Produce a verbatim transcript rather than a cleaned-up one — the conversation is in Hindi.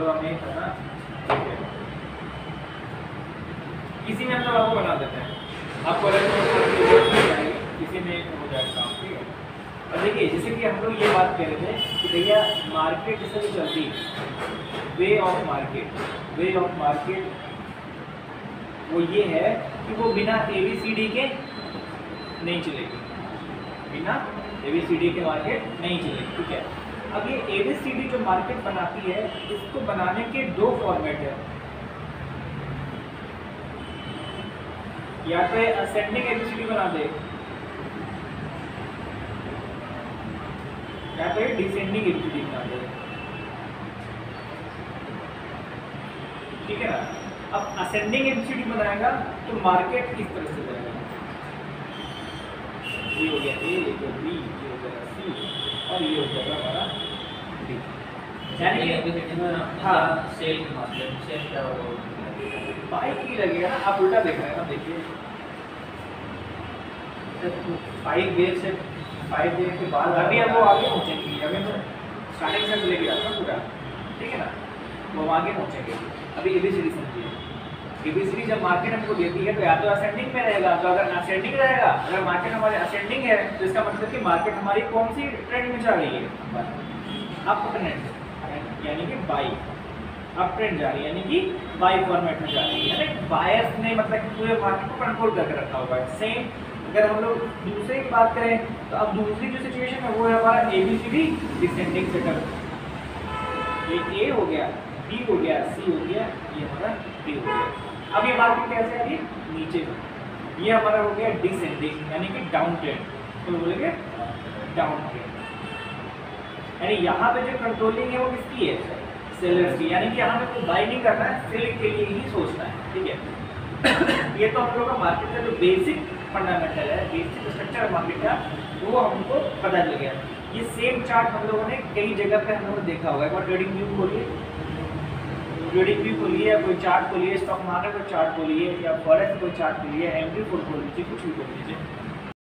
जो हमें करना इसी में हम सब आपको बना देते हैं, आपको अलग जाएगी इसी में हो जाएगा काम। ठीक है, और देखिए जैसे कि हम लोग ये बात कह रहे थे कि भैया मार्केट से जो चलती way of market, way of market वो ये है कि वो बिना ए बी सी डी के नहीं चलेगी, बिना ए बी सी डी के मार्केट नहीं चलेगी। ठीक है, अब ये ए बी सी डी जो मार्केट बनाती है इसको बनाने के दो फॉर्मेट है, या तो ascending A B C D बना दे या तो descending A B C D बना दे। ठीक है ना, अब असेंडिंग एबीसीडी बनाएगा तो मार्केट किस तरह से जाएगा, ये हो गया ए, ये हो बी, ये हो गया सी और ये हो जाएगा हमारा डी। यानी एबीसीडी में हाँ सेल के मार्केट सेल क्या होगा, बाई की लगेगा ना, आप उल्टा देख रहे हैं ना। देखिए फाइव गेट से फाइव गेट के बाद अभी हम लोग आगे पहुँचेंगे, अभी हम स्टार्टिंग से लेके जाते हैं पूरा। ठीक है ना, तो हम आगे पहुँचेंगे। अभी एबीसीडी समझिए, एबीसीडी जब मार्केट हमको देती है तो या तो असेंडिंग में रहेगा, तो अगर असेंडिंग रहेगा, अगर मार्केट हमारे असेंडिंग है तो इसका मतलब कि मार्केट हमारी कौन सी ट्रेंड में जा रही है, अप ट्रेंड यानी कि बाई, अप ट्रेंड जा रही है यानी कि बाई फॉर्मेट में जा रही है। यानी बायर्स ने मतलब पूरे मार्केट को कंट्रोल करके रखा हुआ है। सेम अगर हम लोग दूसरे की बात करें तो अब दूसरी जो सिचुएशन है वो है हमारा एबीसीडी डिसेंडिंग सेटअप, ये ए हो गया, बी हो गया, सी हो गया, ये हमारा डी हो गया। अब ये मार्केट कैसे आ रही है नीचे में, ये हमारा हो गया डिसेंडिंग यानी कि डाउन ट्रेंड, तो बोलेंगे डाउन ट्रेंड। यानी यहाँ पे जो कंट्रोलिंग है वो किसकी है, सेलर्स की, यानी कि यहाँ पे कोई बाई नहीं करना है, सेल के लिए ही सोचना है। ठीक है, ये तो हम लोग का मार्केट का जो बेसिक फंडामेंटल है, बेसिक स्ट्रक्चर मार्केट का, वो हमको पता चल गया। ये सेम चार्ट हम लोगों ने कई जगह पर हम लोगों ने देखा होगा। एक बार ट्रेडिंग व्यू खोलिए, ट्रेडिंग व्यू खोलिए, कोई चार्ट खोलिए, स्टॉक मार्केट को चार्ट खोलिए या फॉरेक्स को चार्ट खोलिए, एम डी फोर खोल लीजिए, कुछ भी खोल लीजिए।